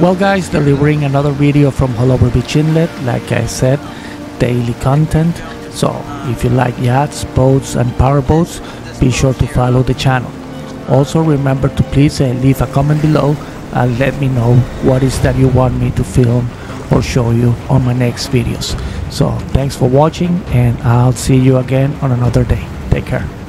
Well guys, delivering another video from Haulover Beach Inlet. Like I said, daily content. So if you like yachts, boats and power boats, be sure to follow the channel. Also remember to please leave a comment below and let me know what is that you want me to film or show you on my next videos. So thanks for watching and I'll see you again on another day. Take care.